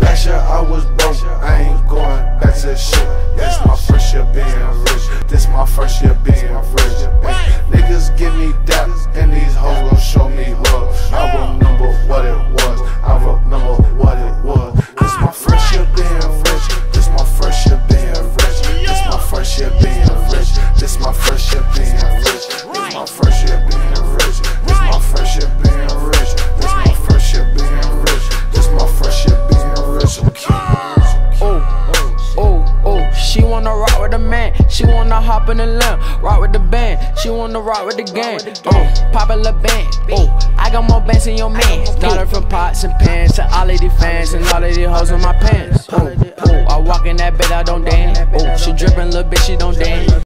Last year I was broke, I ain't going back to shit. This my first year being rich, this my first year being rich. Niggas give me doubt, and these hoes gon' show me love. I remember what it was, I remember what it was. This my first year being rich, this my first year being rich. This my first year being rich, this my first year being rich. This my first year being rich, this my first year being rich. This my first year being rich, this my first year being rich. She wanna rock with a man, she wanna hop in the limb, rock with the band, she wanna rock with the gang. Popular band, I got more bands than your man. Started from pots and pans to all of these fans and all of these hoes in my pants. I walk in that bed, I don't dance. She drippin' little bitch, she don't dance.